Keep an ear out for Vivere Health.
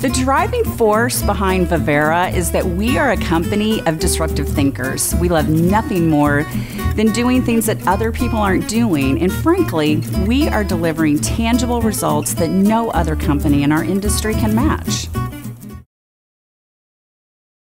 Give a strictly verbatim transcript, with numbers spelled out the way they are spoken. The driving force behind Vivere is that we are a company of disruptive thinkers. We love nothing more than doing things that other people aren't doing. And frankly, we are delivering tangible results that no other company in our industry can match.